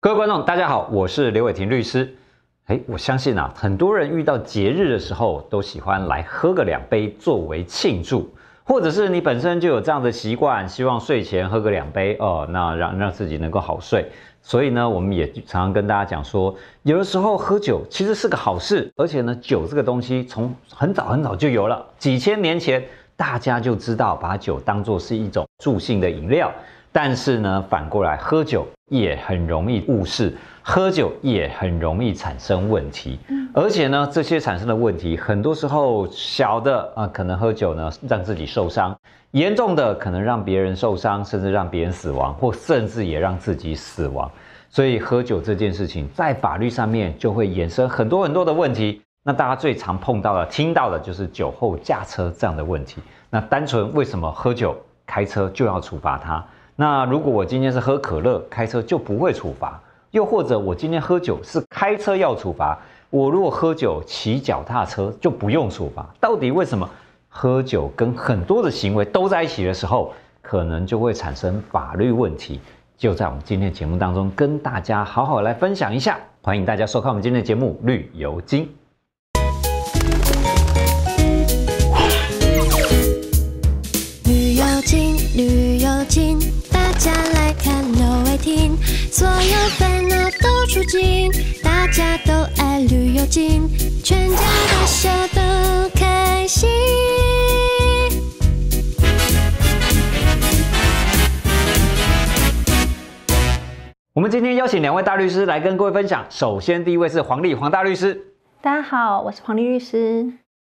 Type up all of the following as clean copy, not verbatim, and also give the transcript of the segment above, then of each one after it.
各位观众，大家好，我是刘伟庭律师。我相信啊，很多人遇到节日的时候，都喜欢来喝个2杯作为庆祝，或者是你本身就有这样的习惯，希望睡前喝个2杯哦，那让自己能够好睡。所以呢，我们也常常跟大家讲说，有的时候喝酒其实是个好事，而且呢，酒这个东西从很早很早就有了，几千年前大家就知道把酒当作是一种助兴的饮料。但是呢，反过来喝酒也很容易误事，喝酒也很容易产生问题。而且呢，这些产生的问题，很多时候小的可能喝酒呢让自己受伤，严重的可能让别人受伤，甚至让别人死亡，或甚至也让自己死亡。所以喝酒这件事情，在法律上面就会衍生很多很多的问题。那大家最常碰到的、听到的就是酒后驾车这样的问题。那单纯为什么喝酒开车就要处罚他？那如果我今天是喝可乐开车就不会处罚，又或者我今天喝酒是开车要处罚，我如果喝酒骑脚踏车就不用处罚。到底为什么喝酒跟很多的行为都在一起的时候，可能就会产生法律问题？就在我们今天的节目当中跟大家好好来分享一下。欢迎大家收看我们今天的节目《绿油精》。绿油精，大家来看刘伟庭，所有烦恼都除尽，大家都爱绿油精，全家大小都开心。我们今天邀请2位大律师来跟各位分享。首先，第一位是黄大律师。大家好，我是黄律师。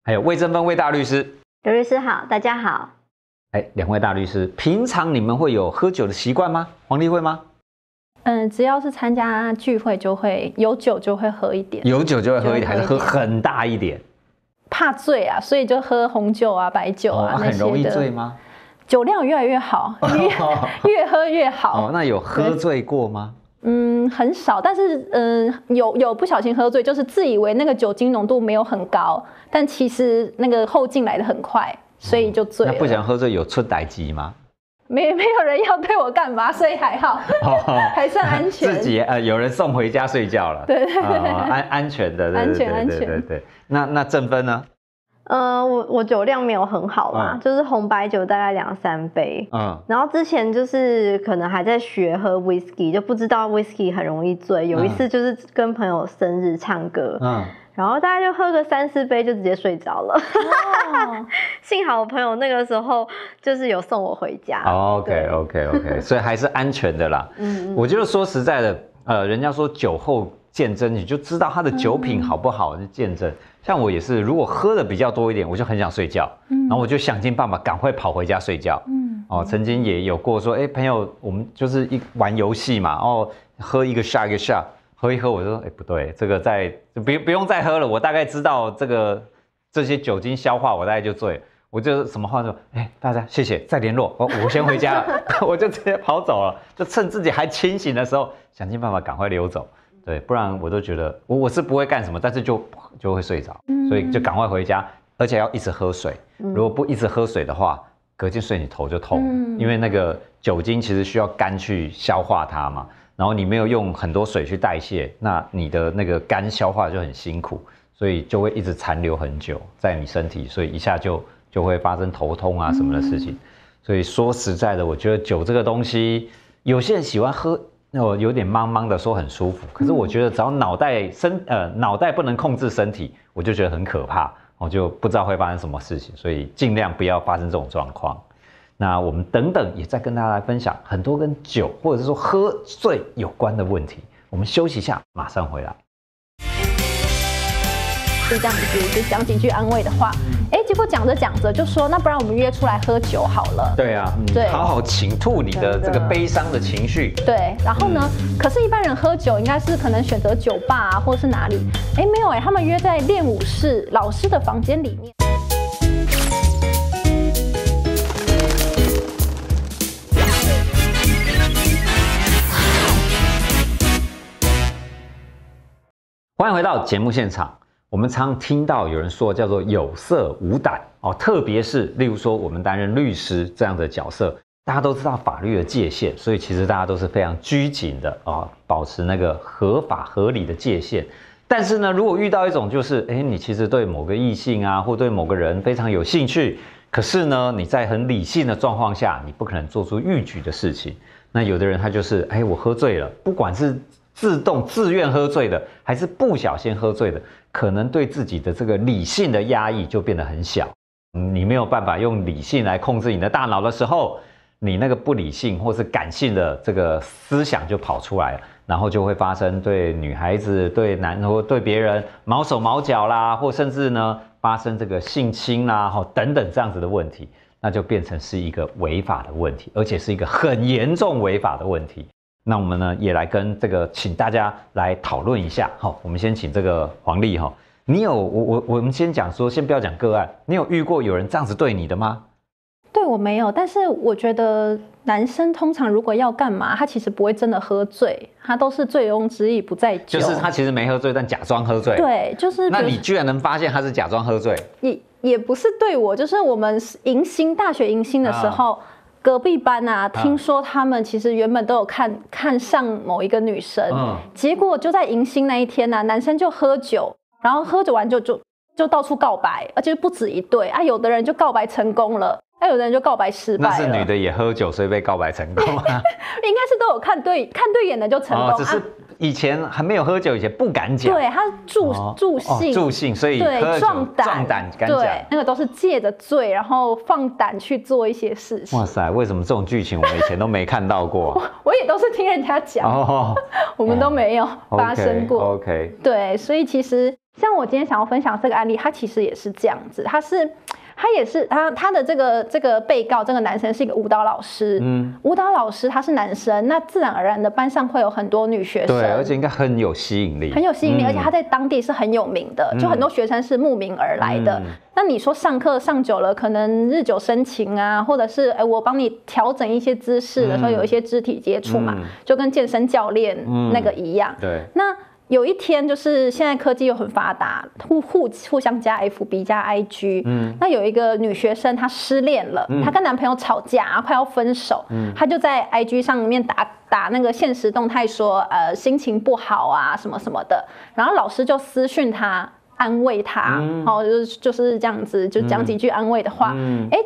还有魏正芬魏大律师。刘律师好，大家好。2位大律师，平常你们会有喝酒的习惯吗？黄律会吗？只要是参加聚会就会有酒就会喝一点，还是喝很大一点？怕醉啊，所以就喝红酒啊、白酒啊那些的。很容易醉吗？酒量越来越好，越喝越好。那有喝醉过吗？很少，但是有不小心喝醉，就是自以为那个酒精浓度没有很高，但其实那个后劲来得很快。所以就醉了。那不想喝醉有出代志吗？没有人要对我干嘛，所以还好，还算安全。自己有人送回家睡觉了。对，安全的，安全。那正芬呢？我酒量没有很好嘛，就是红白酒大概2-3杯。然后之前就是可能还在学喝 whisky， 就不知道 whisky 很容易醉。有一次就是跟朋友生日唱歌。然后大家就喝个3-4杯就直接睡着了。幸好我朋友那个时候就是有送我回家。OK， 所以还是安全的啦。我觉得说实在的，人家说酒后见真，你就知道他的酒品好不好是见真。像我也是，如果喝的比较多一点，我就很想睡觉，然后我就想尽办法赶快跑回家睡觉。曾经也有过说，朋友，我们就是玩游戏嘛，喝一个下。喝一喝，我就说，不对，这个不用再喝了。我大概知道这些酒精消化，我大概就醉了。我就什么话说，大家谢谢，再联络。我先回家了，我就直接跑走了。就趁自己还清醒的时候，想尽办法赶快溜走。对，不然我都觉得我是不会干什么，但是就会睡着，所以就赶快回家，而且要一直喝水。如果不一直喝水的话，隔天睡你头就痛，因为那个酒精其实需要肝去消化它嘛。然后你没有用很多水去代谢，那你的那个肝消化就很辛苦，所以就会一直残留很久在你身体，所以一下就会发生头痛啊什么的事情。所以说实在的，我觉得酒这个东西，有些人喜欢喝，有点茫茫的说很舒服，可是我觉得只要脑袋不能控制身体，我就觉得很可怕，我就不知道会发生什么事情，所以尽量不要发生这种状况。那我们等等也再跟大家来分享很多跟酒或者是说喝醉有关的问题。我们休息一下，马上回来。就这样子，就讲几句安慰的话，结果讲着就说，那不然我们约出来喝酒好了。对啊，对，好好倾吐你的这个悲伤的情绪。对，然后呢？可是，一般人喝酒应该是可能选择酒吧啊，或者是哪里。没有他们约在练舞室老师的房间里面。欢迎回到节目现场。我们常听到有人说叫做有色无胆，特别是例如说我们担任律师这样的角色，大家都知道法律的界限，所以其实大家都是非常拘谨的啊，保持那个合法合理的界限。但是呢，如果遇到一种就是，你其实对某个异性啊，或对某个人非常有兴趣，可是呢，你在很理性的状况下，你不可能做出逾矩的事情。那有的人他就是，我喝醉了，不管是自动自愿喝醉的，还是不小心喝醉的，可能对自己的这个理性的压抑就变得很小。你没有办法用理性来控制你的大脑的时候，你那个不理性或是感性的这个思想就跑出来了，然后就会发生对女孩子、对男或对别人毛手毛脚啦，或甚至呢发生这个性侵啦、等等这样子的问题，那就变成是一个违法的问题，而且是一个很严重违法的问题。那我们呢也来跟这个，请大家来讨论一下。我们先请这个黄俐哈，你有我们先讲说，先不要讲个案，你有遇过有人这样子对你的吗？对，我没有，但是我觉得男生通常如果要干嘛，他其实不会真的喝醉，他都是醉翁之意不在酒，就是他其实没喝醉，但假装喝醉。对，就是那你居然能发现他是假装喝醉，也不是对我，就是我们迎新大学迎新的时候，隔壁班啊，听说他们其实原本都有看上某一个女生，结果就在迎新那一天啊，男生就喝酒，然后喝酒完就到处告白，而且不止一对啊，有的人就告白成功了。有的人就告白失败了，那是女的也喝酒，所以被告白成功啊。应该是都有看对眼的就成功，只是以前还没有喝酒，以前不敢讲。对，他助兴，所以对壮胆敢讲，那个都是借着醉，然后放胆去做一些事情。哇塞，为什么这种剧情我们以前都没看到过？我也都是听人家讲，我们都没有发生过。OK， 对，所以其实像我今天想要分享这个案例，它其实也是这样子，他的这个被告这个男生是一个舞蹈老师，舞蹈老师他是男生，那自然而然的班上会有很多女学生，对，而且应该很有吸引力，而且他在当地是很有名的，就很多学生是慕名而来的。那你说上课上久了，可能日久生情啊，或者是我帮你调整一些姿势的时候，有一些肢体接触嘛，就跟健身教练那个一样，对，那。有一天，就是现在科技又很发达，互相加 FB 加 IG。那有一个女学生她失恋了，她跟男朋友吵架，快要分手。她就在 IG 上面打那个限时动态说，心情不好啊什么什么的。然后老师就私讯她，安慰她，就是这样子，就讲几句安慰的话。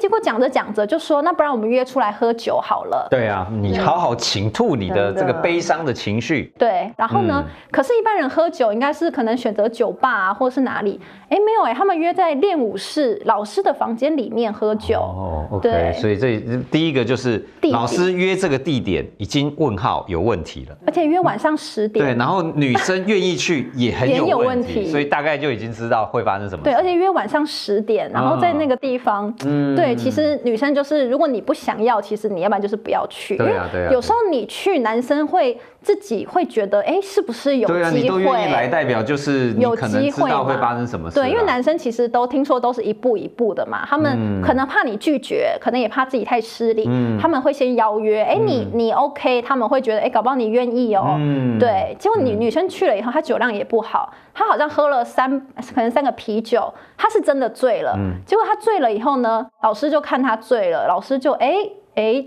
结果讲着就说，那不然我们约出来喝酒好了。对啊，你好好倾吐你的这个悲伤的情绪。对，然后呢？可是，一般人喝酒应该是可能选择酒吧啊，或是哪里。没有他们约在练舞室老师的房间里面喝酒。对，所以这第一个就是老师约这个地点已经问号有问题了，而且约晚上10点。对，然后女生愿意去也很有问题，所以大概就已经知道会发生什么事。对，而且约晚上10点，然后在那个地方，对，其实女生就是，如果你不想要，其实你要不然就是不要去。对啊，对啊。有时候你去，男生会自己会觉得，是不是有机会？对啊，你都愿意来，代表就是你可能知道会发生什么事。对，因为男生其实都听说都是一步一步的嘛，他们可能怕你拒绝，可能也怕自己太失礼，他们会先邀约，你 OK， 他们会觉得，搞不好你愿意哦。对，结果女生去了以后，她酒量也不好，她好像喝了可能三个啤酒，他是真的醉了。结果他醉了以后呢，老师就看他醉了，老师就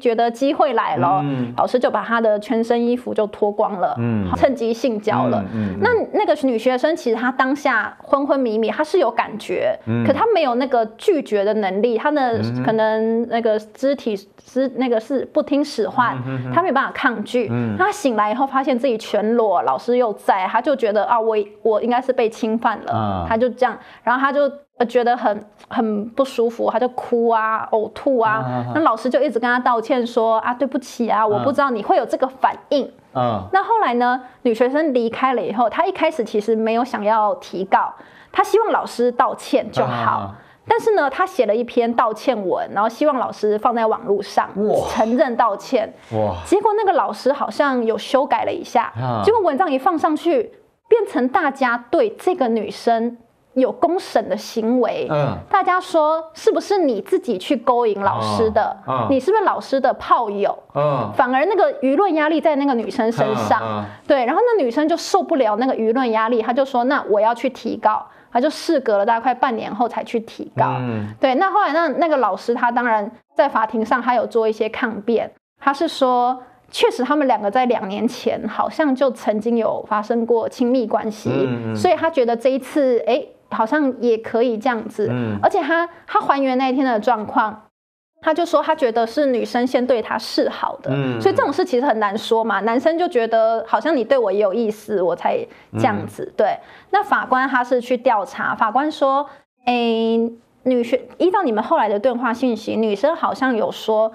觉得机会来了，老师就把他的全身衣服就脱光了，趁机性交了。那个女学生其实她当下昏昏迷迷，她是有感觉，可她没有那个拒绝的能力，她的可能那个肢体是不听使唤，她没办法抗拒。她醒来以后发现自己全裸，老师又在，她就觉得啊，我应该是被侵犯了，她就这样，然后她就。觉得很不舒服，他就哭啊、呕吐啊。那老师就一直跟他道歉说啊，对不起啊，我不知道你会有这个反应。那后来呢，女学生离开了以后，她一开始其实没有想要提告，她希望老师道歉就好。但是呢，她写了一篇道歉文，然后希望老师放在网络上承认道歉。结果那个老师好像有修改了一下，结果文章一放上去，变成大家对这个女生。有公审的行为，大家说是不是你自己去勾引老师的？你是不是老师的炮友？反而那个舆论压力在那个女生身上，对，然后那女生就受不了那个舆论压力，她就说：“那我要去提告。”她就事隔了大概快半年后才去提告。对，那后来那个老师他当然在法庭上他有做一些抗辩，他是说确实他们两个在2年前好像就曾经有发生过亲密关系，所以他觉得这一次好像也可以这样子，而且他还原那一天的状况，他就说他觉得是女生先对他示好的，所以这种事其实很难说嘛，男生就觉得好像你对我也有意思我才这样子，对。那法官他是去调查，法官说依照你们后来的对话信息，女生好像有说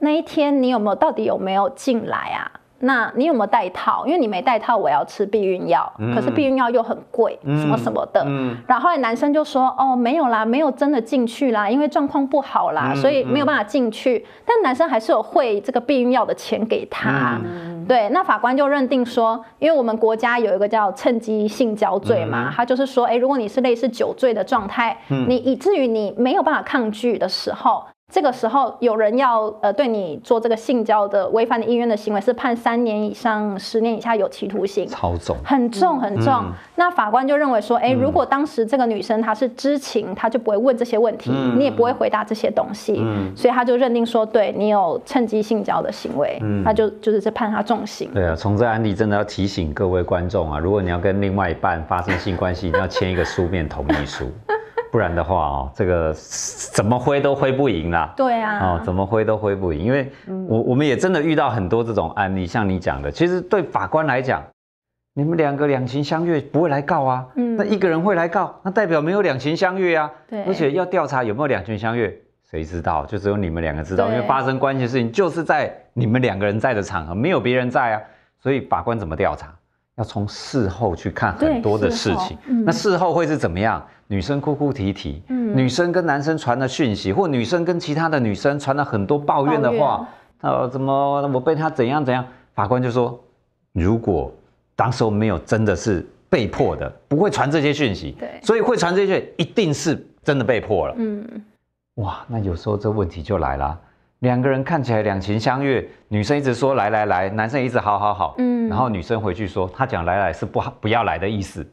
那一天你到底有没有进来啊，那你有没有带套，因为你没带套我要吃避孕药，可是避孕药又很贵，什么什么的，然后后来男生就说哦没有啦，没有真的进去啦，因为状况不好啦，所以没有办法进去，但男生还是有汇这个避孕药的钱给他，对。那法官就认定说，因为我们国家有一个叫趁机性交罪嘛，他就是说如果你是类似酒醉的状态，你以至于你没有办法抗拒的时候，这个时候有人要对你做这个性交的违反你意愿的行为，是判3年以上10年以下有期徒刑，超重，很重很重。那法官就认为说，如果当时这个女生她是知情，她就不会问这些问题，你也不会回答这些东西，所以他就认定说，对你有趁机性交的行为，那就是判她重刑。对啊，从这案例真的要提醒各位观众啊，如果你要跟另外一半发生性关系，你要签一个书面同意书。不然的话这个怎么挥都挥不赢啦。对啊，怎么挥都挥不赢，因为我们也真的遇到很多这种案例，像你讲的，其实对法官来讲，你们两个两情相悦不会来告啊，那一个人会来告，那代表没有两情相悦啊。对，而且要调查有没有两情相悦，谁知道？就只有你们两个知道，因为发生关系的事情就是在你们两个人在的场合，没有别人在啊，所以法官怎么调查？要从事后去看很多的事情，那事后会是怎么样？女生哭哭啼啼，女生跟男生传了讯息，或女生跟其他的女生传了很多抱怨的话，怎么我被他怎样怎样？法官就说，如果当时没有真的是被迫的，不会传这些讯息，所以会传这些一定是真的被迫了。哇，那有时候这问题就来了。两个人看起来两情相悦，女生一直说来来来，男生一直好好好，然后女生回去说他讲来来是不要来的意思，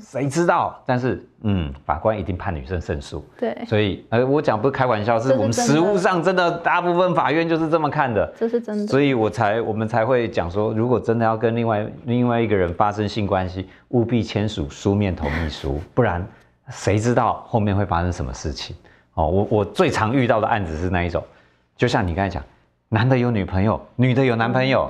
谁知道？但是法官一定判女生胜诉。对，所以我讲不是开玩笑，是我们实务上真的大部分法院就是这么看的，这是真的。所以我们才会讲说，如果真的要跟另外一个人发生性关系，务必签署书面同意书，不然谁知道后面会发生什么事情？我最常遇到的案子是那一种。就像你刚才讲，男的有女朋友，女的有男朋友，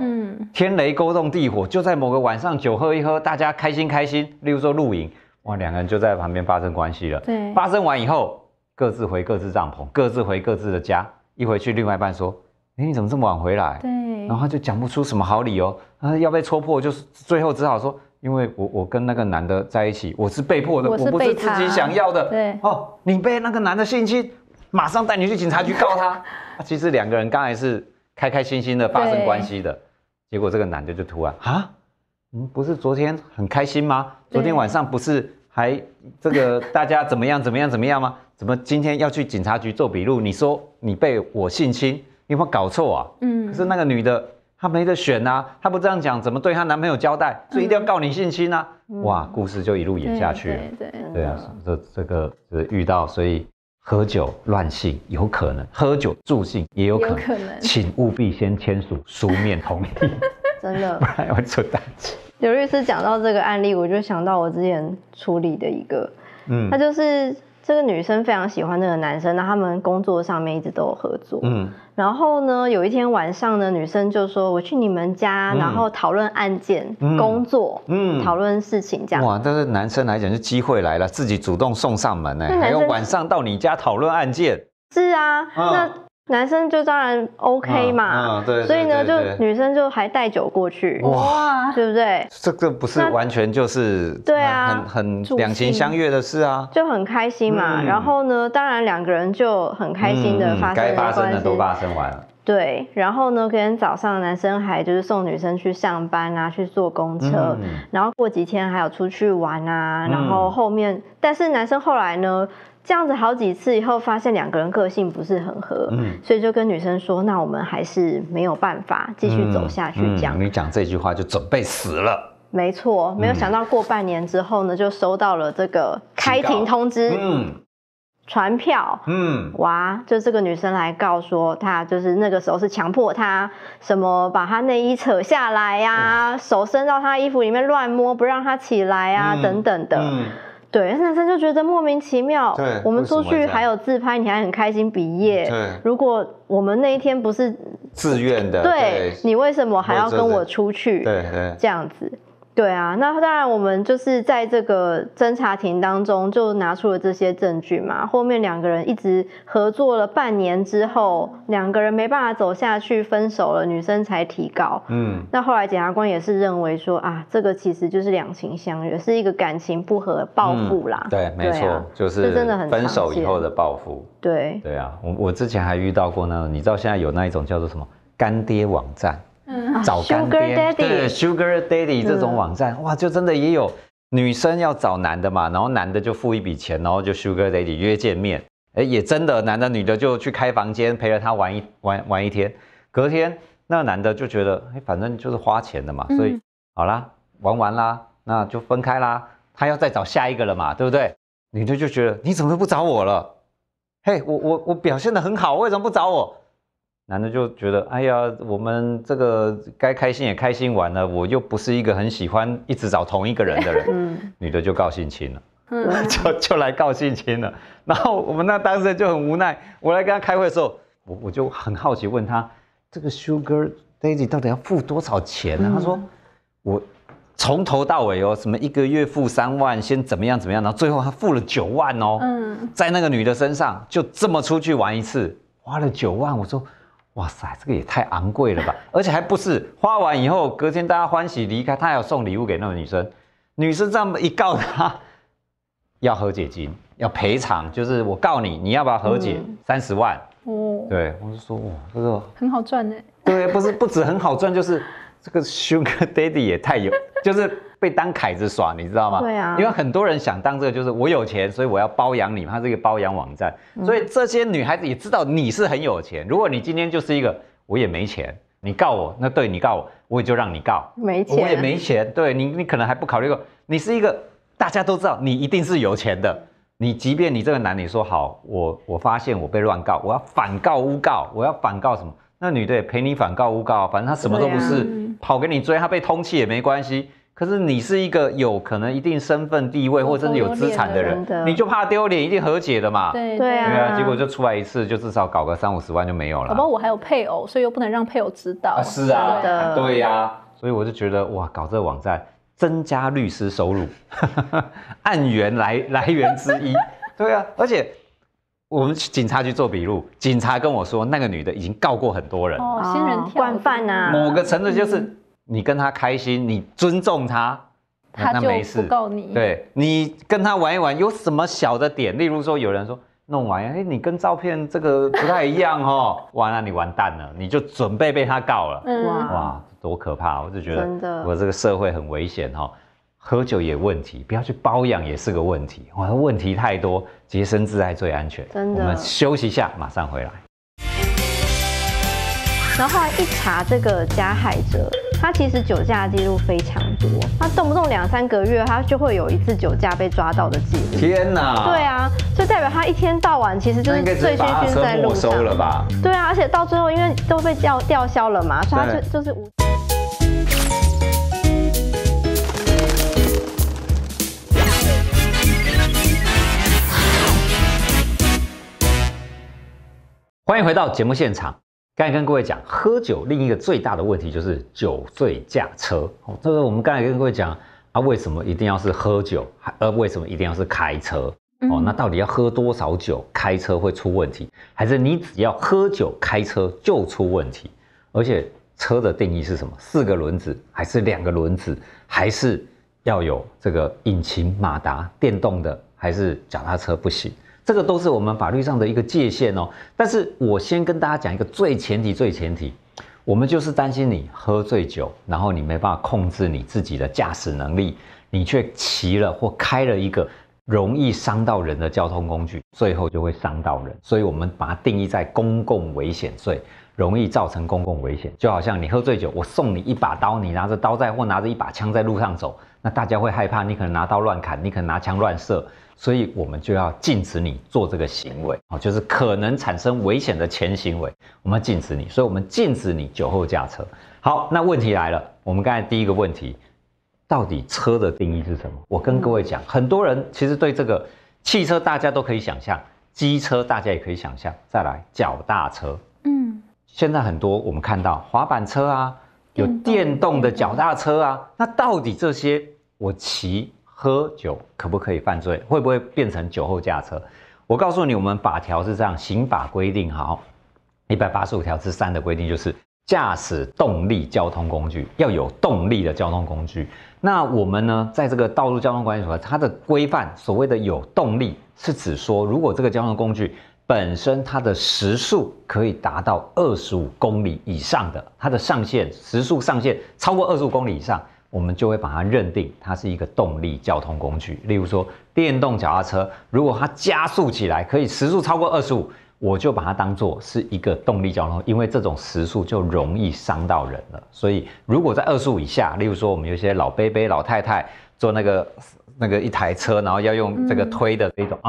天雷勾动地火，就在某个晚上酒喝一喝，大家开心开心，例如说露营，哇，两个人就在旁边发生关系了。对，发生完以后，各自回各自帐篷，各自回各自的家，一回去，另外一半说：“你怎么这么晚回来？”对，然后他就讲不出什么好理由，要被戳破，就是最后只好说：“因为我跟那个男的在一起，我是被迫的，我不是自己想要的。”对，你被那个男的性侵。马上带你去警察局告他。其实两个人刚才是开开心心的发生关系的，结果这个男的就突然不是昨天很开心吗？昨天晚上不是还这个大家怎么样怎么样怎么样吗？怎么今天要去警察局做笔录？你说你被我性侵，你有没有搞错啊？可是那个女的她没得选啊，她不这样讲，怎么对她男朋友交代？所以一定要告你性侵啊！哇，故事就一路演下去了。对啊，这个遇到所以。喝酒乱性有可能，喝酒助性也有可能，请务必先签署书面同意，真的，不然会出大事。刘律师讲到这个案例，我就想到我之前处理的一个，他就是这个女生非常喜欢那个男生，那他们工作上面一直都有合作，然后呢，有一天晚上呢，女生就说我去你们家，然后讨论案件、工作，讨论事情这样。哇，但是男生来讲，就机会来了，自己主动送上门还有晚上到你家讨论案件。是啊，那男生就当然 OK 嘛，对。所以呢，就女生就还带酒过去，哇，对不对？这个不是完全就是对啊，很两情相悦的事啊，就很开心嘛。然后呢，当然两个人就很开心的发生该发生的都发生完了。对，然后呢，可能早上男生还就是送女生去上班啊，去坐公车，然后过几天还有出去玩啊，然后后面，但是男生后来呢？这样子好几次以后，发现两个人个性不是很合，所以就跟女生说：“那我们还是没有办法继续走下去。”这样，你讲这句话就准备死了。没错，没有想到过半年之后呢，就收到了这个开庭通知。传票，哇，就这个女生来告说，她就是那个时候是强迫她什么把她内衣扯下来呀、啊，手伸到她衣服里面乱摸，不让她起来啊，等等的。对，男生就觉得莫名其妙。对，我们出去还有自拍，你还很开心毕业。对，如果我们那一天不是自愿的，对，你为什么还要跟我出去？对对，这样子。 对啊，那当然，我们就是在这个侦查庭当中就拿出了这些证据嘛。后面两个人一直合作了半年之后，两个人没办法走下去，分手了，女生才提告。那后来检察官也是认为说啊，这个其实就是两情相悦，是一个感情不合报复啦。对，没错，啊、就是真的很分手以后的报复。对对啊，我之前还遇到过呢，你知道现在有那一种叫做什么干爹网站。 找干爹，对 ，Sugar Daddy 这种网站，哇，就真的也有女生要找男的嘛，然后男的就付一笔钱，然后就 Sugar Daddy 约见面，哎，也真的男的女的就去开房间陪着他玩一天，隔天那个男的就觉得，哎，反正就是花钱的嘛，所以好啦，玩完啦，那就分开啦，他要再找下一个了嘛，对不对？女的就觉得你怎么都不找我了？嘿，我表现得很好，为什么不找我？ 男的就觉得，哎呀，我们这个该开心也开心完了，我又不是一个很喜欢一直找同一个人的人，女的就告性侵了，就来告性侵了。然后我们那当事人就很无奈，我来跟他开会的时候，我就很好奇问他，这个 Sugar Daddy 到底要付多少钱呢、啊？他说，我从头到尾哦，什么1个月付3万，先怎么样怎么样，然后最后他付了9万哦，在那个女的身上就这么出去玩一次，花了9万，我说。 哇塞，这个也太昂贵了吧！而且还不是花完以后，隔天大家欢喜离开，他还有送礼物给那个女生。女生这么一告他，要和解金，要赔偿，就是我告你，你要不要和解？30万。哦，对，我就说哇，这个很好赚呢。对，不止很好赚，就是这个 Sugar Daddy 也太有，就是被当凯子耍，你知道吗？对啊。因为很多人想当这个，就是我有钱，所以我要包养你，它是一个包养网站，所以这些女孩子也知道你是很有钱。如果你今天就是一个我也没钱，你告我，那对你告我，我也就让你告，没钱，我也没钱，对你可能还不考虑过，你是一个大家都知道你一定是有钱的，你即便你这个男你说好，我发现我被乱告，我要反告诬告，我要反告什么？那女的也陪你反告诬告，反正她什么都不是，跑给你追，她被通缉也没关系。 可是你是一个有可能一定身份地位，或者是有资产的人，你就怕丢脸，一定和解的嘛。对啊，结果就出来一次，就至少搞个30-50万就没有了。好吧，我还有配偶，所以又不能让配偶知道。是啊，对呀，所以我就觉得哇，搞这个网站增加律师收入，案源来源之一。对啊，而且我们警察局做笔录，警察跟我说，那个女的已经告过很多人，仙人跳惯犯啊，某个程度就是。 你跟他开心，你尊重他，他就不告你。对，你跟他玩一玩，有什么小的点？例如说，有人说弄完，哎，你跟照片这个不太一样哦，完了，你完蛋了，你就准备被他告了。哇，多可怕！我就觉得我这个社会很危险哈。喝酒也问题，不要去包养也是个问题。哇，问题太多，洁身自爱最安全。真的，我们休息一下，马上回来。 然后后来一查，这个加害者他其实酒驾记录非常多，他动不动2-3个月，他就会有一次酒驾被抓到的记录。天哪！对啊，所以代表他一天到晚其实就是醉醺醺在路上。收了吧？对啊，而且到最后因为都被吊销了嘛，所以他就是无。欢迎回到节目现场。 刚才跟各位讲，喝酒另一个最大的问题就是酒醉驾车。这个我们刚才跟各位讲啊，为什么一定要是喝酒，为什么一定要是开车？哦，那到底要喝多少酒开车会出问题，还是你只要喝酒开车就出问题？而且车的定义是什么？4个轮子还是2个轮子？还是要有这个引擎、马达、电动的，还是脚踏车不行？ 这个都是我们法律上的一个界限哦，但是我先跟大家讲一个最前提，我们就是担心你喝醉酒，然后你没办法控制你自己的驾驶能力，你却骑了或开了一个容易伤到人的交通工具，最后就会伤到人，所以我们把它定义在公共危险罪，容易造成公共危险。就好像你喝醉酒，我送你一把刀，你拿着刀在或拿着一把枪在路上走，那大家会害怕，你可能拿刀乱砍，你可能拿枪乱射，所以我们就要禁止你做这个行为，就是可能产生危险的前行为，我们要禁止你，所以我们禁止你酒后驾车。好，那问题来了，我们刚才第一个问题，到底车的定义是什么？我跟各位讲，很多人其实对这个汽车大家都可以想象，机车大家也可以想象，再来脚踏车，现在很多我们看到滑板车啊，有电动的脚踏车啊，那到底这些我骑喝酒可不可以犯罪？会不会变成酒后驾车？我告诉你，我们法条是这样，刑法规定好，185条之3的规定就是驾驶动力交通工具，要有动力的交通工具。那我们呢，在这个道路交通管理所，它的规范所谓的有动力，是指说如果这个交通工具本身它的时速可以达到25公里以上的，它的上限时速上限超过25公里以上，我们就会把它认定它是一个动力交通工具。例如说电动脚踏车，如果它加速起来可以时速超过25，我就把它当作是一个动力交通，因为这种时速就容易伤到人了。所以如果在25以下，例如说我们有些老伯伯老太太坐那个一台车，然后要用这个推的这种，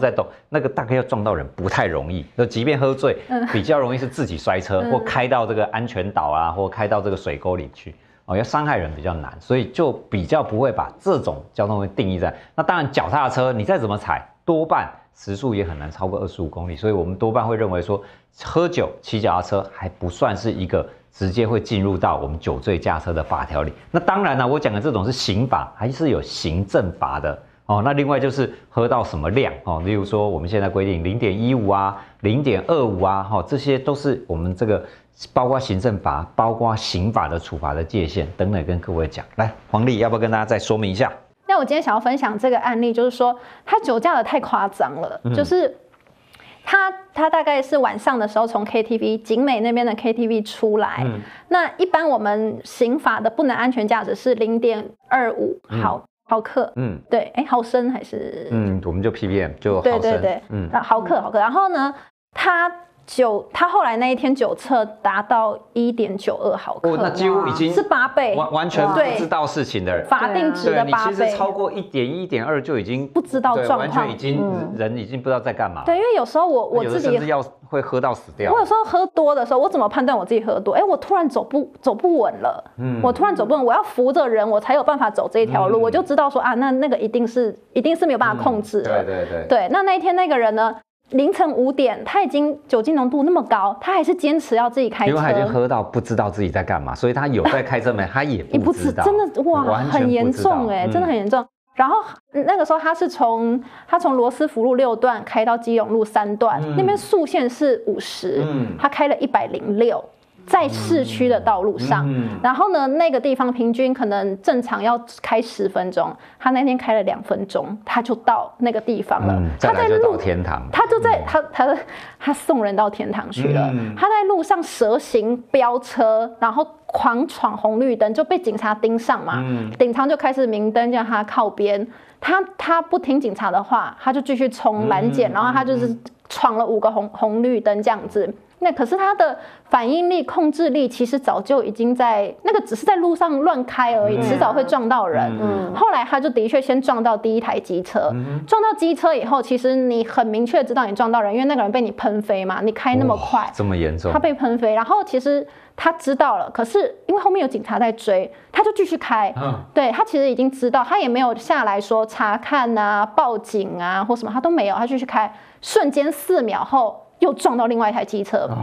在动，那个大概要撞到人不太容易。那即便喝醉，比较容易是自己摔车或开到这个安全岛啊，或开到这个水沟里去，要伤害人比较难，所以就比较不会把这种交通定义在。那当然，脚踏车你再怎么踩，多半时速也很难超过25公里，所以我们多半会认为说，喝酒骑脚踏车还不算是一个直接会进入到我们酒醉驾车的法条里。那当然我讲的这种是刑法，还是有行政法的哦。那另外就是喝到什么量哦，例如说我们现在规定0.15啊、0.25啊，这些都是我们这个包括行政法、包括刑法的处罚的界限等等，跟各位讲。来，黄丽要不要跟大家再说明一下？那我今天想要分享这个案例，就是说他酒驾的太夸张了，就是。他大概是晚上的时候从 KTV 景美那边的 KTV 出来，那一般我们刑法的不能安全驾驶是0.25毫克，对，毫升还是我们就 ppm 就毫升，对，毫克。然后呢，他后来那一天酒测达到1.92毫克，那几乎已经是8倍，完全不知道事情的人，法定值的8倍，你其实超过1.1、1.2就已经不知道状况，完全已经人已经不知道在干嘛。对，因为有时候我自己甚至会喝到死掉。我有时候喝多的时候，我怎么判断我自己喝多？我突然走不稳了，我突然走不稳，我要扶着人，我才有办法走这一条路，我就知道说那个一定是没有办法控制了。对，那一天那个人呢？凌晨5点，他已经酒精浓度那么高，他还是坚持要自己开车，因为他已经喝到不知道自己在干嘛，所以他有在开车没，他也不知道，真的很严重真的很严重。然后那个时候他是从罗斯福路6段开到基隆路3段，那边速限是50，他开了106，在市区的道路上。然后呢，那个地方平均可能正常要开10分钟，他那天开了2分钟，他就到那个地方了。他在路天堂，他就在他送人到天堂去了。他在路上蛇行飙车，然后狂闯红绿灯，就被警察盯上嘛。警察就开始明灯叫他靠边，他不听警察的话，他就继续冲拦检，然后他就是闯了5个红绿灯这样子。那可是他的反应力、控制力其实早就已经在那个，只是在路上乱开而已，迟早会撞到人。后来他就的确先撞到第一台机车，撞到机车以后，其实你很明确知道你撞到人，因为那个人被你喷飞嘛，你开那么快，这么严重，他被喷飞。然后其实他知道了，可是因为后面有警察在追，他就继续开。对，他其实已经知道，他也没有下来说查看啊、报警啊或什么，他都没有，他继续开。瞬间4秒后，又撞到另外一台机车，然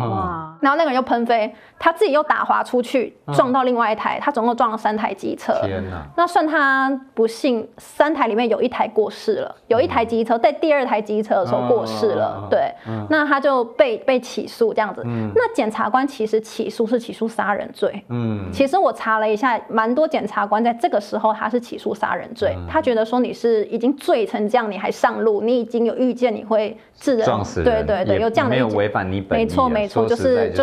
后那个人又喷飞，他自己又打滑出去，撞到另外一台，他总共撞了3台机车。天哪！那算他不幸，3台里面有1台过世了，有1台机车在第2台机车的时候过世了。对，那他就被起诉这样子。那检察官其实起诉杀人罪。其实我查了一下，蛮多检察官在这个时候他是起诉杀人罪，他觉得说你是已经醉成这样，你还上路，你已经有预见你会致人，撞死人，对，有这样。没有违反你本意，没错，就是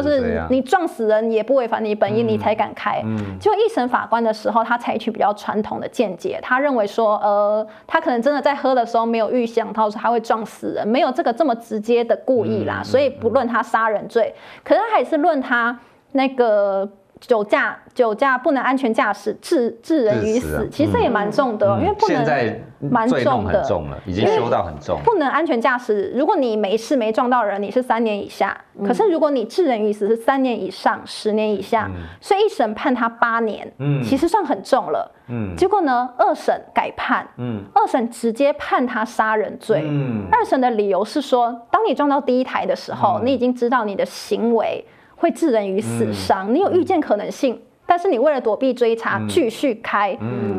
你撞死人也不违反你本意，你才敢开。就一审法官的时候，他采取比较传统的见解，他认为说，他可能真的在喝的时候没有预想到说他会撞死人，没有这个这么直接的故意啦，所以不论他杀人罪，可是他还是论他那个酒驾不能安全驾驶，致人于死，其实这也蛮重的，因为不能现在蛮重的，已经修到很重。不能安全驾驶，如果你没事没撞到人，你是3年以下；可是如果你致人于死是3年以上、10年以下，所以一审判他8年，其实算很重了。结果呢，二审改判，二审直接判他杀人罪。二审的理由是说，当你撞到第一台的时候，你已经知道你的行为会致人于死伤，你有预见可能性，但是你为了躲避追查继续开，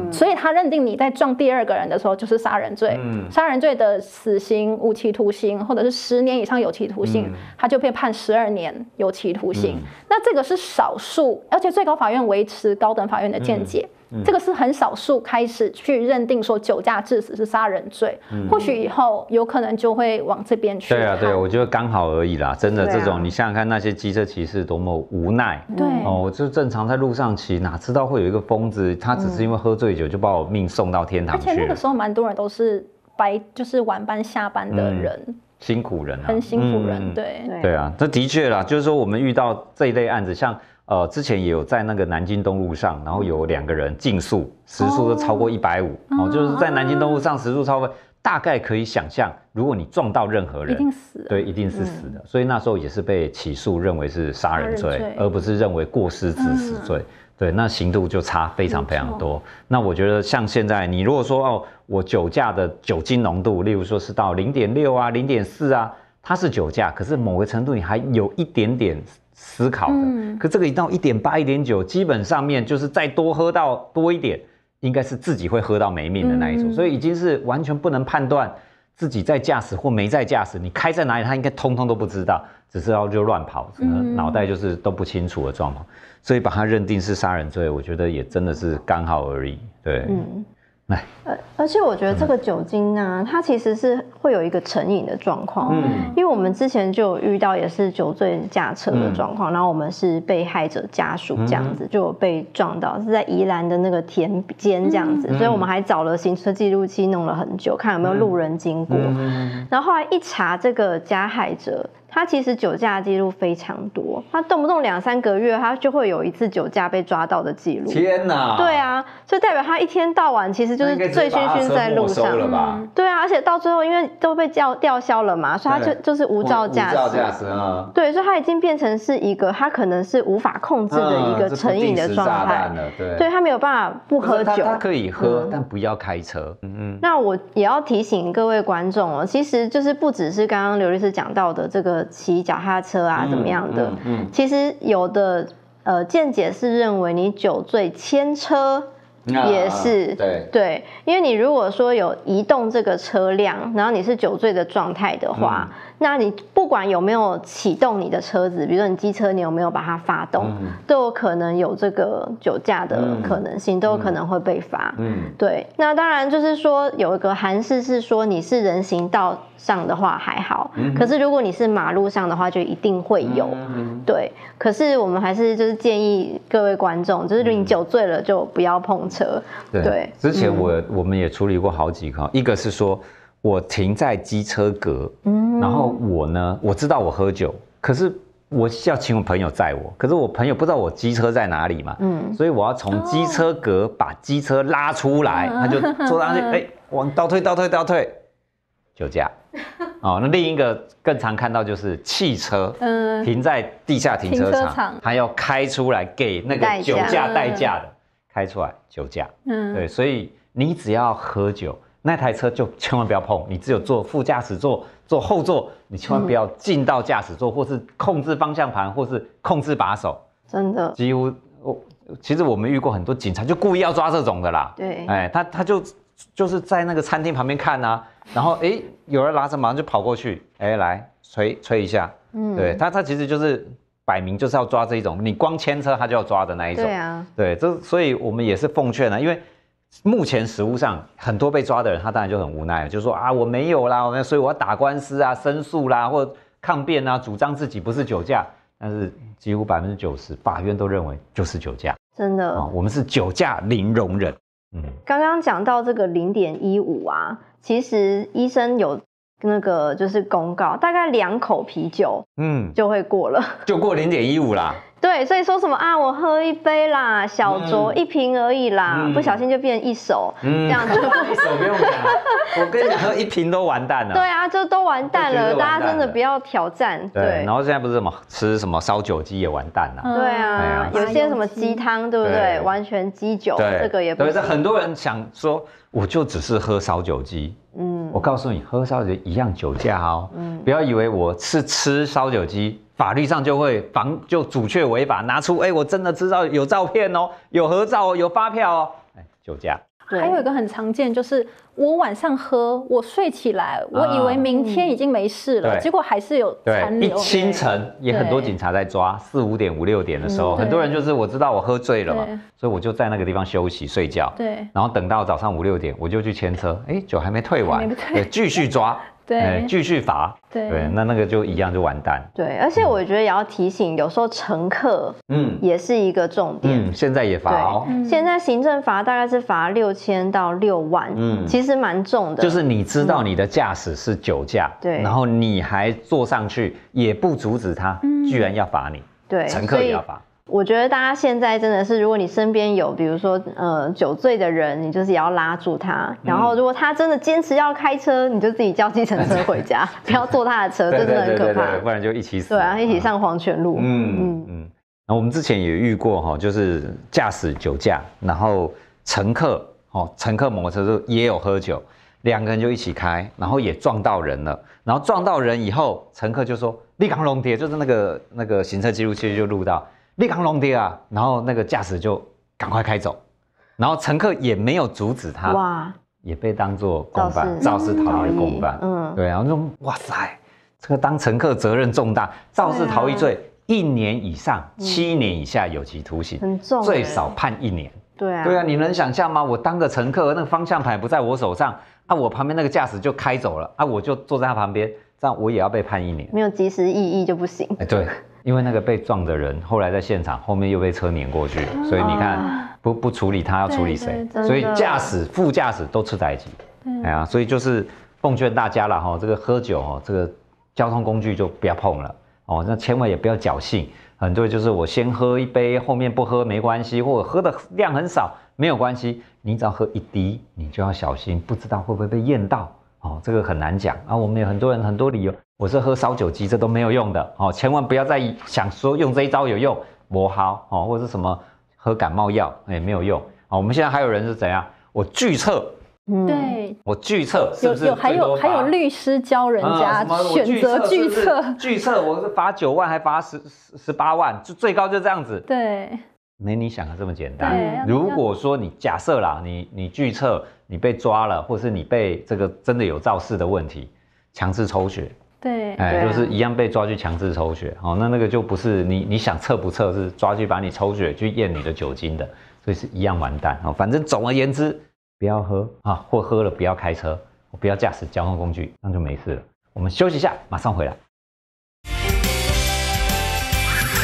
所以他认定你在撞第二个人的时候就是杀人罪，杀人罪的死刑、无期徒刑或者是10年以上有期徒刑，他就被判12年有期徒刑。那这个是少数，而且最高法院维持高等法院的见解。这个是很少数开始去认定说酒驾致死是杀人罪，或许以后有可能就会往这边去。对啊，对，我觉得刚好而已啦。真的，这种你想想看，那些机车骑士多么无奈。对，哦，就正常在路上骑，哪知道会有一个疯子，他只是因为喝醉酒就把我命送到天堂去了。而且那个时候蛮多人都是就是晚班下班的人。辛苦人啊，很辛苦人，对。对啊，这的确啦，就是说我们遇到这一类案子，像。之前也有在那个南京东路上，然后有2个人竞速，时速都超过150，哦，就是在南京东路上时速超过，大概可以想象，如果你撞到任何人，一定死，对，一定是死的。所以那时候也是被起诉认为是杀人罪，而不是认为过失致死罪。对，那刑度就差非常非常多。那我觉得像现在，你如果说哦，我酒驾的酒精浓度，例如说是到0.6啊、0.4啊，它是酒驾，可是某个程度你还有一点点。思考的，可这个一到1.8、1.9，基本上面就是再多喝到多一点，应该是自己会喝到没命的那一种，所以已经是完全不能判断自己在驾驶或没在驾驶，你开在哪里，他应该通通都不知道，只知道就乱跑，脑袋就是都不清楚的状况，所以把它认定是杀人罪，我觉得也真的是刚好而已，对。而且我觉得这个酒精啊，它其实是会有一个成瘾的状况，因为我们之前就有遇到也是酒醉驾车的状况，然后我们是被害者家属这样子，就有被撞到，是在宜兰的那个田间这样子，所以我们还找了行车记录器弄了很久，看有没有路人经过，然后后来一查这个加害者。他其实酒驾记录非常多，他动不动2、3个月，他就会有一次酒驾被抓到的记录。天哪！对啊，所以代表他一天到晚其实就是醉醺醺在路上。对啊，而且到最后因为都被吊销了嘛，所以他就是无照驾驶。无照驾驶啊。对，所以他已经变成是一个他可能是无法控制的一个成瘾的状态。对，他没有办法不喝酒。他可以喝，但不要开车。那我也要提醒各位观众哦，其实就是不只是刚刚刘律师讲到的这个。骑脚踏车啊，怎么样的？其实有的见解是认为你酒醉牵车也是、对，因为你如果说有移动这个车辆，然后你是酒醉的状态的话，那你不管有没有启动你的车子，比如说你机车，你有没有把它发动，都有可能有这个酒驾的可能性，都有可能会被罚。对，那当然就是说有一个函释是说你是人行道。上的话还好，可是如果你是马路上的话，就一定会有。对，可是我们还是就是建议各位观众，就是你酒醉了就不要碰车。对，之前我们也处理过好几个，一个是说我停在机车格，然后我呢，我知道我喝酒，可是我要请我朋友载我，可是我朋友不知道我机车在哪里嘛，所以我要从机车格把机车拉出来，他就坐上去，哎，往倒退，酒驾。哦，那另一个更常看到就是汽车，停在地下停车场，它要开出来给那个酒驾代驾的，开出来酒驾，对，所以你只要喝酒，那台车就千万不要碰，你只有坐副驾驶座、坐后座，你千万不要进到驾驶座，或是控制方向盘，或是控制把手，真的，几乎其实我们遇过很多警察就故意要抓这种的啦，对，哎，他就是在那个餐厅旁边看啊，然后哎，有人拿着马上就跑过去，哎，来吹一下，对他其实就是摆明就是要抓这一种，你光牵车他就要抓的那一种，对啊，对，所以我们也是奉劝啊，因为目前实务上很多被抓的人他当然就很无奈了，就说啊我没有啦，所以我要打官司啊、申诉啦或抗辩啊，主张自己不是酒驾，但是几乎90%法院都认为就是酒驾，真的，我们是酒驾零容忍。刚刚讲到这个0.15啊，其实医生有那个就是公告，大概2口啤酒，就会过了，就过0.15啦。对，所以说什么啊，我喝一杯啦，小酌一瓶而已啦，不小心就变一手，这样子。一手不用讲，我跟你讲，喝一瓶都完蛋了。对啊，这都完蛋了，大家真的不要挑战。对，然后现在不是什么吃什么烧酒鸡也完蛋了。对啊，有些什么鸡汤，对不对？完全鸡酒，这个也不行。对，很多人想说，我就只是喝烧酒鸡。我告诉你，喝烧酒一样酒驾哦。不要以为我是吃烧酒鸡。 法律上就会就阻却违法，拿出我真的知道有照片哦，有合照哦，有发票哦，酒驾。还有一个很常见就是我晚上喝，我睡起来，我以为明天已经没事了，结果还是有残留。一清晨也很多警察在抓，4、5点、5、6点的时候，很多人就是我知道我喝醉了嘛，所以我就在那个地方休息睡觉，对，然后等到早上5、6点我就去牵车，酒还没退完，继续抓。 对，继续罚。对，那个就一样就完蛋。对，而且我觉得也要提醒，有时候乘客，也是一个重点。现在也罚哦。现在行政罚大概是罚6000到6万，其实蛮重的。就是你知道你的驾驶是酒驾，对，然后你还坐上去也不阻止他，居然要罚你。对，乘客也要罚。 我觉得大家现在真的是，如果你身边有，比如说酒醉的人，你就是也要拉住他。然后，如果他真的坚持要开车，你就自己叫计程车回家，不要坐他的车，这真的很可怕。不然就一起死。对啊，一起上黄泉路。那我们之前也遇过哈，就是驾驶酒驾，然后乘客摩托车也有喝酒，2个人就一起开，然后也撞到人了。然后撞到人以后，乘客就说“立港龙蝶”，就是那个行车记录器就录到。 你扛龙爹啊！然后那个驾驶就赶快开走，然后乘客也没有阻止他，哇，也被当作共犯，肇事逃逸共犯，对，然后说哇塞，这个当乘客责任重大，肇事逃逸罪1年以上7年以下有期徒刑，很重，最少判1年。对啊，对啊，你能想象吗？我当个乘客，那个方向盘不在我手上，啊，我旁边那个驾驶就开走了，啊，我就坐在他旁边，这样我也要被判1年，没有及时异议就不行。哎，对。 因为那个被撞的人后来在现场，后面又被车碾过去，所以你看，不处理他，要处理谁？所以驾驶、副驾驶都吃在一起。哎呀，所以就是奉劝大家了哈，这个喝酒哦，这个交通工具就不要碰了哦，那千万也不要侥幸。很多就是我先喝一杯，后面不喝没关系，或者喝的量很少没有关系，你只要喝一滴，你就要小心，不知道会不会被验到哦，这个很难讲啊。我们有很多人很多理由。 我是喝烧酒鸡，这都没有用的哦，千万不要再想说用这一招有用，磨好哦，或者是什么喝感冒药也没有用哦。我们现在还有人是怎样？我拒测，对，我拒测是不是？还有律师教人家选择拒测，拒测我是罚9万还罚18万，就最高就这样子。对，没你想的这么简单。如果说你假设啦，你拒测，你被抓了，或是你被这个真的有肇事的问题，强制抽血。 对，就是一样被抓去强制抽血，哦，那个就不是你想测不测，是抓去把你抽血去验你的酒精的，所以是一样完蛋哦。反正总而言之，不要喝啊，或喝了不要开车，不要驾驶交通工具，那就没事了。我们休息一下，马上回来。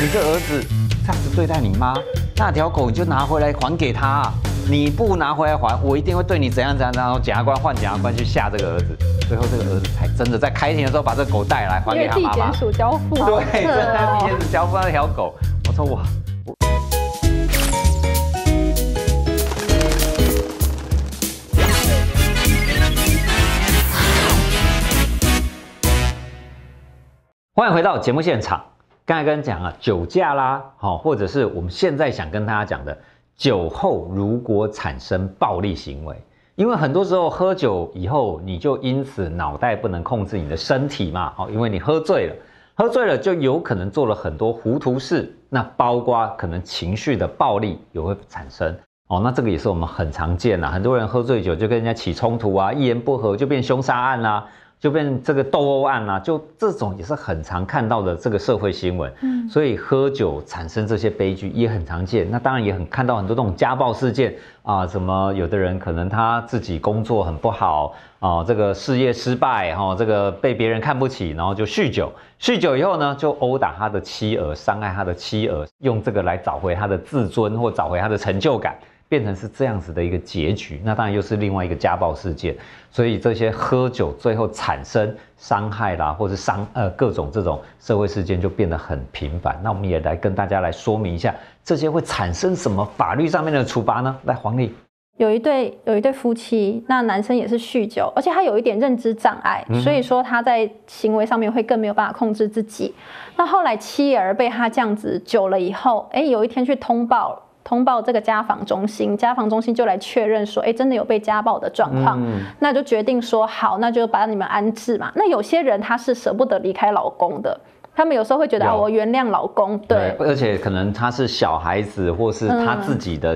你这儿子这样子对待你妈，那条狗你就拿回来还给他啊！你不拿回来还，我一定会对你怎样怎样，然后检察官换检察官去吓这个儿子。 最后这个儿子才真的在开庭的时候把这个狗带来还给他妈妈，地检署交付，对，真的地检署交付那条狗。我说哇，欢迎回到节目现场。刚才跟你讲啊，酒驾啦，好，或者是我们现在想跟大家讲的，酒后如果产生暴力行为。 因为很多时候喝酒以后，你就因此脑袋不能控制你的身体嘛，哦，因为你喝醉了，喝醉了就有可能做了很多糊涂事，那包括可能情绪的暴力也会产生哦，那这个也是我们很常见啦，很多人喝醉酒就跟人家起冲突啊，一言不合就变凶杀案啦、啊，就变这个斗殴案啦、啊，就这种也是很常看到的这个社会新闻，所以喝酒产生这些悲剧也很常见，那当然也很看到很多这种家暴事件。 啊，什么？有的人可能他自己工作很不好啊，这个事业失败哈、啊，这个被别人看不起，然后就酗酒，酗酒以后呢，就殴打他的妻儿，伤害他的妻儿，用这个来找回他的自尊或找回他的成就感。变成是这样子的一个结局，那当然又是另外一个家暴事件。所以这些喝酒最后产生伤害啦，或是各种这种社会事件就变得很频繁。那我们也来跟大家来说明一下，这些会产生什么法律上面的处罚呢？来，黄丽。有一对夫妻，那男生也是酗酒，而且他有一点认知障碍，所以说他在行为上面会更没有办法控制自己。那后来妻儿被他这样子酒了以后，有一天去通报这个家防中心，家防中心就来确认说，真的有被家暴的状况，那就决定说好，那就把你们安置嘛。那有些人他是舍不得离开老公的，他们有时候会觉得啊，我原谅老公，对，而且可能他是小孩子，或是他自己的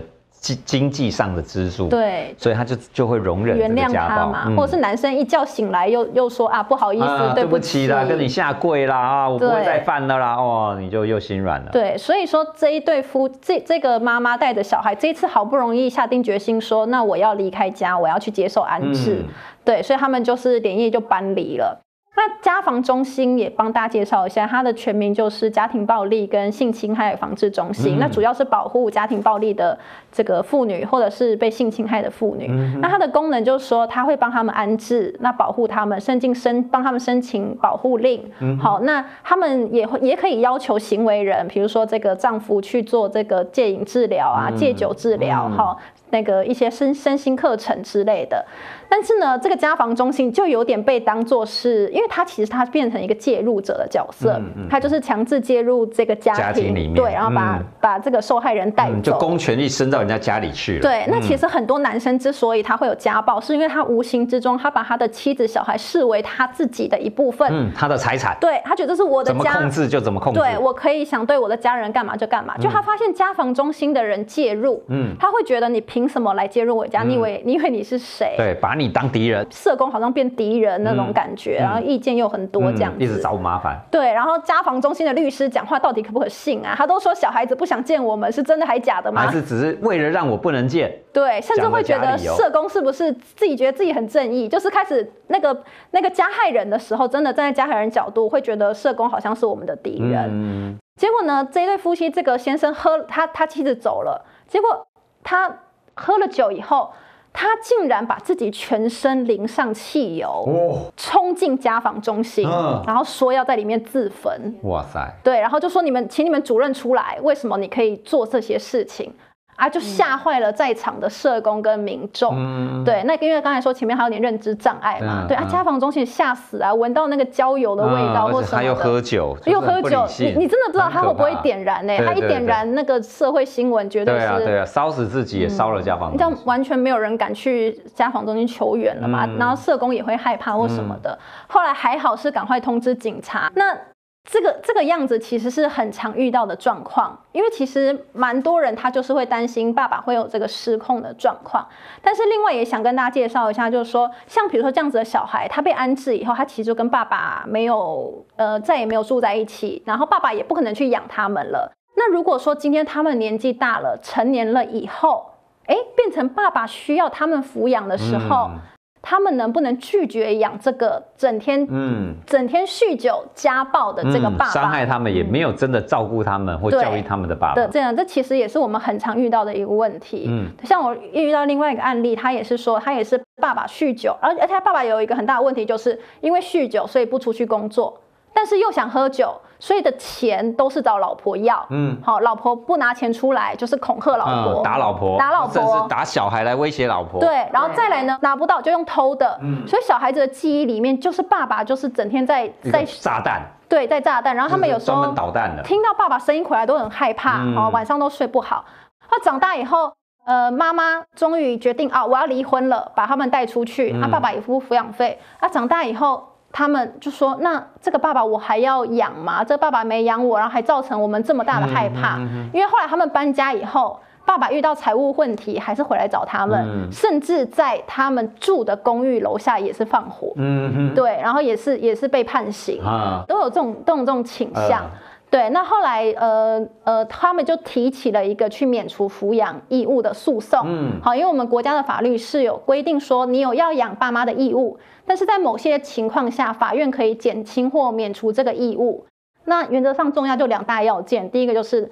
经济上的支出，对，所以他就会容忍这个家暴，原谅他嘛，或者是男生一觉醒来又说啊，不好意思，对不起啦，跟你下跪啦，啊，我不会再犯了啦，哦，你就又心软了。对，所以说这一对夫，这个妈妈带着小孩，这一次好不容易下定决心说，那我要离开家，我要去接受安置，对，所以他们就是连夜就搬离了。那家防中心也帮大家介绍一下，它的全名就是家庭暴力跟性侵害防治中心。那主要是保护家庭暴力的这个妇女，或者是被性侵害的妇女。那它的功能就是说，它会帮他们安置，那保护他们，甚至帮他们申请保护令。好，那他们也可以要求行为人，比如说这个丈夫去做这个戒瘾治疗啊、戒酒治疗，哈。那个一些身心课程之类的，但是呢，这个家防中心就有点被当作是，因为其实他变成一个介入者的角色，他就是强制介入这个家庭里面，对，然后把这个受害人带走，就公权力伸到人家家里去了。对，那其实很多男生之所以他会有家暴，是因为他无形之中他把他的妻子、小孩视为他自己的一部分，他的财产，对，他觉得这是我的家，怎么控制就怎么控制，对，我可以想对我的家人干嘛就干嘛。就他发现家防中心的人介入，他会觉得你凭什么来介入我家？你以为你是谁？对，把你当敌人，社工好像变敌人那种感觉，然后意见又很多，这样子一直找我麻烦。对，然后家防中心的律师讲话到底可不可信啊？他都说小孩子不想见我们，是真的还假的吗？还是只是为了让我不能见？对，甚至会觉得社工是不是自己觉得自己很正义？就是开始那个加害人的时候，真的站在加害人角度，会觉得社工好像是我们的敌人。结果呢，这一对夫妻，这个先生喝他妻子走了，结果他。喝了酒以后，他竟然把自己全身淋上汽油，冲进家防中心，然后说要在里面自焚。哇塞！对，然后就说请你们主任出来，为什么你可以做这些事情？啊，就吓坏了在场的社工跟民众。对，那因为刚才说前面还有点认知障碍嘛，对啊，家防中心吓死啊，闻到那个焦油的味道或什么的，他又喝酒，你真的不知道他会不会点燃呢？他一点燃，那个社会新闻绝对是对啊，烧死自己也烧了家防，这样完全没有人敢去家防中心求援了嘛，然后社工也会害怕或什么的。后来还好是赶快通知警察。那这个样子其实是很常遇到的状况，因为其实蛮多人他就是会担心爸爸会有这个失控的状况。但是另外也想跟大家介绍一下，就是说像比如说这样子的小孩，他被安置以后，他其实就跟爸爸没有再也没有住在一起，然后爸爸也不可能去养他们了。那如果说今天他们年纪大了，成年了以后，变成爸爸需要他们抚养的时候，他们能不能拒绝养这个整天酗酒家暴的这个爸爸？伤害他们也没有真的照顾他们或教育他们的爸爸。对，这其实也是我们很常遇到的一个问题。像我遇到另外一个案例，他也是说他也是爸爸酗酒，而且他爸爸有一个很大的问题，就是因为酗酒所以不出去工作，但是又想喝酒，所以的钱都是找老婆要。好，老婆不拿钱出来，就是恐吓老婆，打老婆，甚至打小孩来威胁老婆。对，然后再来呢，拿不到就用偷的。所以小孩子的记忆里面，就是爸爸就是整天在炸弹。对，在炸弹。然后他们有时候听到爸爸声音回来都很害怕，晚上都睡不好。他长大以后，妈妈终于决定啊，我要离婚了，把他们带出去。爸爸也付抚养费。长大以后。他们就说：“那这个爸爸我还要养吗？这个爸爸没养我，然后还造成我们这么大的害怕。因为后来他们搬家以后，爸爸遇到财务问题，还是回来找他们，甚至在他们住的公寓楼下也是放火。对，然后也是被判刑，都有这种倾向。对，那后来他们就提起了一个去免除抚养义务的诉讼。好，因为我们国家的法律是有规定说，你有要养爸妈的义务，但是在某些情况下，法院可以减轻或免除这个义务。那原则上重要就两大要件，第一个就是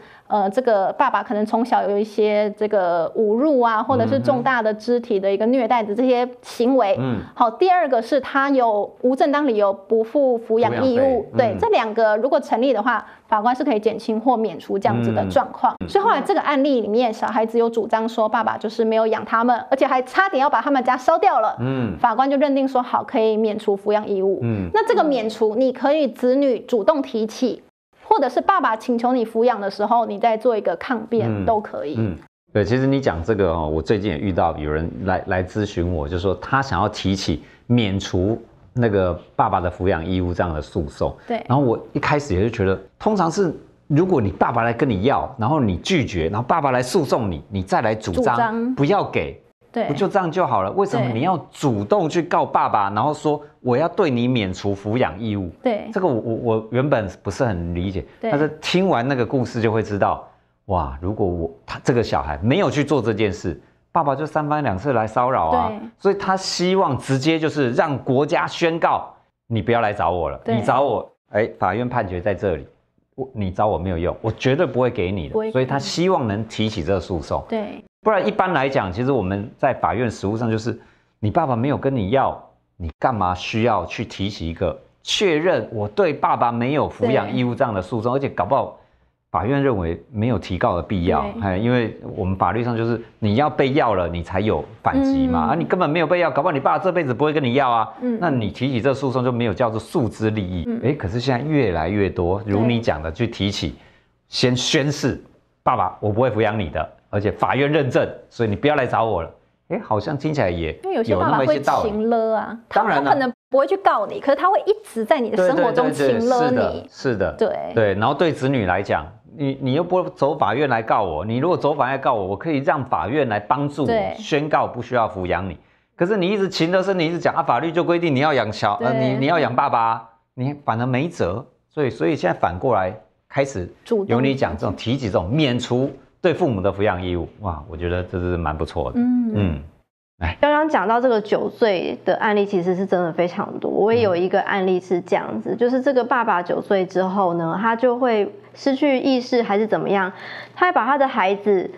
这个爸爸可能从小有一些这个侮辱啊，或者是重大的肢体的一个虐待的这些行为。嗯，好，第二个是他有无正当理由不负抚养义务。对，这两个如果成立的话，法官是可以减轻或免除这样子的状况。所以后来这个案例里面，小孩子有主张说爸爸就是没有养他们，而且还差点要把他们家烧掉了。嗯，法官就认定说好，可以免除抚养义务。嗯，那这个免除，你可以子女主动提起。 或者是爸爸请求你抚养的时候，你再做一个抗辩、都可以。嗯，对，其实你讲这个哦，我最近也遇到有人来咨询我，就说他想要提起免除那个爸爸的抚养义务这样的诉讼。对，然后我一开始也是觉得，通常是如果你爸爸来跟你要，然后你拒绝，然后爸爸来诉讼你，你再来主张不要给。 不就这样就好了？为什么你要主动去告爸爸，然后说我要对你免除抚养义务？对，这个我原本不是很理解，但是听完那个故事就会知道，哇，如果他这个小孩没有去做这件事，爸爸就三番两次来骚扰啊，所以他希望直接就是让国家宣告你不要来找我了，你找我，哎，法院判决在这里。 你找我没有用，我绝对不会给你的，所以他希望能提起这个诉讼。对，不然一般来讲，其实我们在法院实务上就是，你爸爸没有跟你要，你干嘛需要去提起一个确认我对爸爸没有抚养义务这样的诉讼？而且搞不好法院认为没有提告的必要，哎，因为我们法律上就是你要被要了，你才有反击嘛，啊，你根本没有被要，搞不好你爸这辈子不会跟你要啊，那你提起这诉讼就没有叫做诉之利益，哎，可是现在越来越多，如你讲的去提起，先宣誓，爸爸我不会抚养你的，而且法院认证，所以你不要来找我了，哎，好像听起来也有那么一些道理。因为有些爸爸会情勒啊，当然了。 不会去告你，可是他会一直在你的生活中情勒你。是的，对。然后对子女来讲，你又不走法院来告我，你如果走法院告我，我可以让法院来帮助我宣告不需要抚养你。可是你一直情勒，你一直讲啊，法律就规定你要养你要养爸爸，你反而没辙。所以现在反过来开始由你讲这种提起这种免除对父母的抚养义务，哇，我觉得这是蛮不错的。嗯。 刚刚讲到这个9岁的案例，其实是真的非常多。我也有一个案例是这样子，就是这个爸爸9岁之后呢，他就会失去意识还是怎么样，他还把他的孩子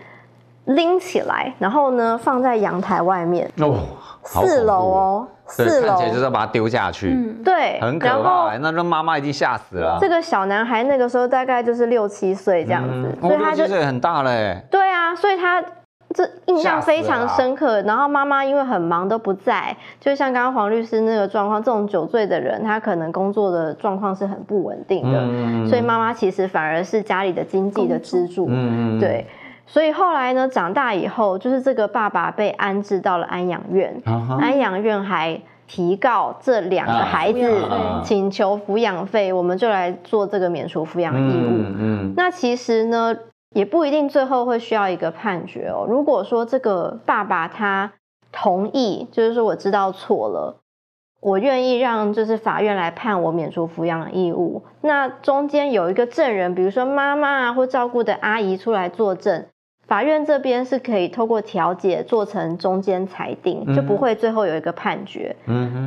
拎起来，然后呢放在阳台外面哦，4楼哦，4楼看起来就是要把他丢下去，对，很可怕。那这妈妈已经吓死了。这个小男孩那个时候大概就是6、7岁这样子，所以他就很大嘞。对啊，所以他。 这印象非常深刻，然后妈妈因为很忙都不在，就像刚刚黄律师那个状况，这种9岁的人，他可能工作的状况是很不稳定的，所以妈妈其实反而是家里的经济的支柱，对。 所以后来呢，长大以后，就是这个爸爸被安置到了安养院，安养院还提告这2个孩子请求抚养费，我们就来做这个免除抚养义务。那其实呢？ 也不一定最后会需要一个判决哦。如果说这个爸爸他同意，就是说我知道错了，我愿意让就是法院来判我免除抚养义务。那中间有一个证人，比如说妈妈啊或照顾的阿姨出来作证，法院这边是可以透过调解做成中间裁定，就不会最后有一个判决。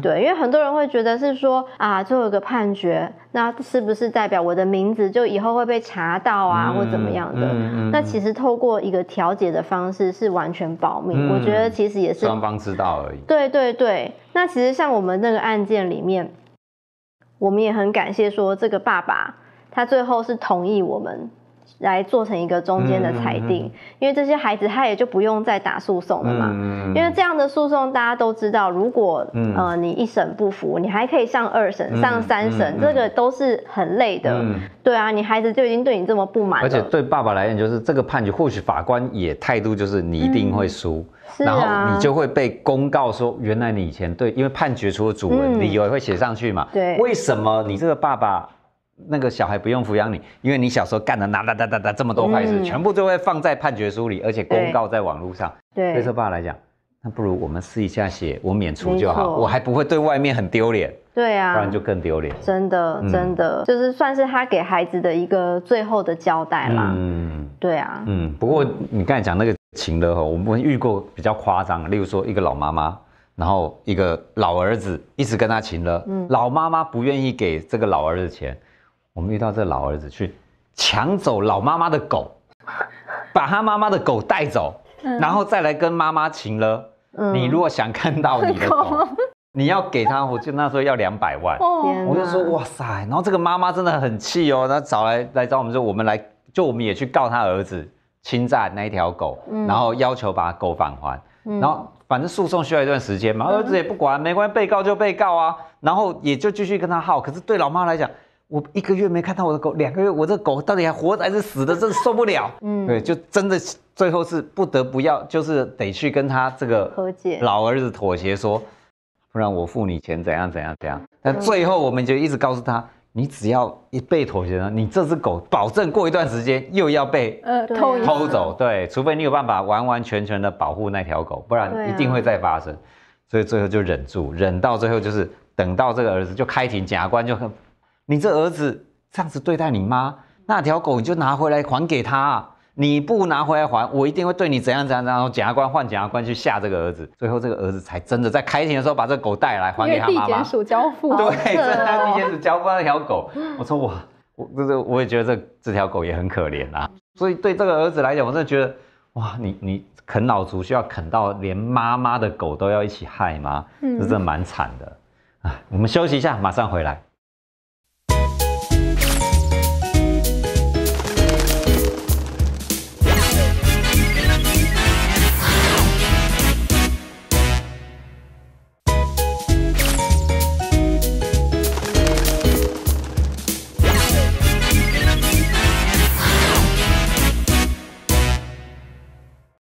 对，因为很多人会觉得是说啊，最后有个判决。 那是不是代表我的名字就以后会被查到啊，或怎么样的？那其实透过一个调解的方式是完全保密，我觉得其实也是双方知道而已。对。那其实像我们那个案件里面，我们也很感谢说这个爸爸，他最后是同意我们来做成一个中间的裁定，因为这些孩子他也就不用再打诉讼了嘛。因为这样的诉讼大家都知道，如果你一审不服，你还可以上2审、上3审，这个都。 都是很累的，对啊，你孩子就已经对你这么不满了。而且对爸爸来讲，就是这个判决，或许法官也态度就是你一定会输，然后你就会被公告说，原来你以前对，因为判决除了主文，理由也会写上去嘛。对，为什么你这个爸爸那个小孩不用抚养你？因为你小时候干的那这么多坏事，全部都会放在判决书里，而且公告在网络上。对，对这爸爸来讲，那不如我们试一下写我免除就好，我还不会对外面很丢脸。 对啊，不然就更丢脸。真的，就是算是他给孩子的一个最后的交代啦。对啊。不过你刚才讲那个情勒哈，我们遇过比较夸张，例如说一个老妈妈，然后一个老儿子一直跟他情勒，老妈妈不愿意给这个老儿子钱，我们遇到这个老儿子去抢走老妈妈的狗。把他妈妈的狗带走，然后再来跟妈妈请了。你如果想看到你的狗，你要给他，我就那时候要200万，我就说哇塞，然后这个妈妈真的很气哦，那来找我们说，我们也去告他儿子侵占那一条狗，然后要求把狗返还，然后反正诉讼需要一段时间嘛，儿子也不管，没关系，被告就被告啊，然后也就继续跟他耗，可是对老妈来讲。 我1个月没看到我的狗，2个月，我这狗到底还活着还是死的，真的受不了。对，就真的最后是不得不要，就是得去跟他这个老儿子妥协说，不然我付你钱怎样怎样怎样。但最后我们就一直告诉他，你只要一被妥协了，你这只狗保证过一段时间又要被偷走。对，除非你有办法完完全全的保护那条狗，不然一定会再发生。所以最后就忍住，忍到最后就是等到这个儿子就开庭，检察官就很。 你这儿子这样子对待你妈，那条狗你就拿回来还给他、啊。你不拿回来还，我一定会对你怎样怎样。然后检察官换检察官去吓这个儿子，最后这个儿子才真的在开庭的时候把这狗带来还给他妈妈。因为地检署交付，对，真的地检署交付那条狗。我说哇，我也觉得这条狗也很可怜啊。所以对这个儿子来讲，我真的觉得哇，你啃老族需要啃到连妈妈的狗都要一起害吗？这真的蛮惨的啊。我们休息一下，马上回来。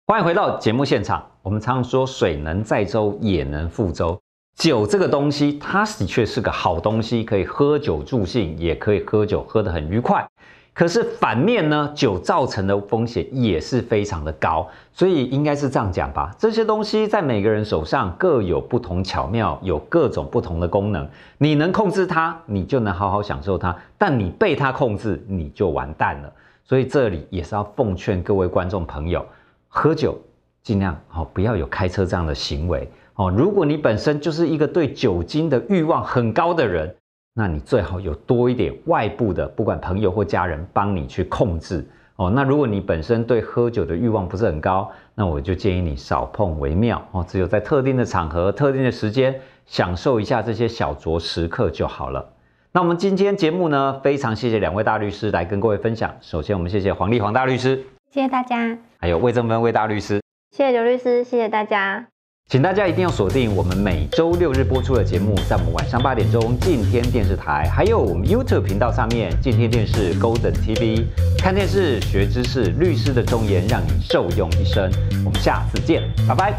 欢迎回到节目现场。我们常说水能载舟，也能覆舟。酒这个东西，它的确是个好东西，可以喝酒助兴，也可以喝酒喝得很愉快。可是反面呢，酒造成的风险也是非常的高。所以应该是这样讲吧，这些东西在每个人手上各有不同巧妙，有各种不同的功能。你能控制它，你就能好好享受它；但你被它控制，你就完蛋了。所以这里也是要奉劝各位观众朋友。 喝酒尽量不要有开车这样的行为哦。如果你本身就是一个对酒精的欲望很高的人，那你最好有多一点外部的，不管朋友或家人帮你去控制哦。那如果你本身对喝酒的欲望不是很高，那我就建议你少碰为妙哦。只有在特定的场合、特定的时间，享受一下这些小酌时刻就好了。那我们今天节目呢，非常谢谢2位大律师来跟各位分享。首先，我们谢谢黄大律师。 谢谢大家，还有魏正芬魏大律师，谢谢刘律师，谢谢大家，请大家一定要锁定我们每周6日播出的节目，在我们晚上8点钟敬天电视台，还有我们 YouTube 频道上面敬天电视 Golden TV 看电视学知识，律师的忠言让你受用一生，我们下次见，拜拜。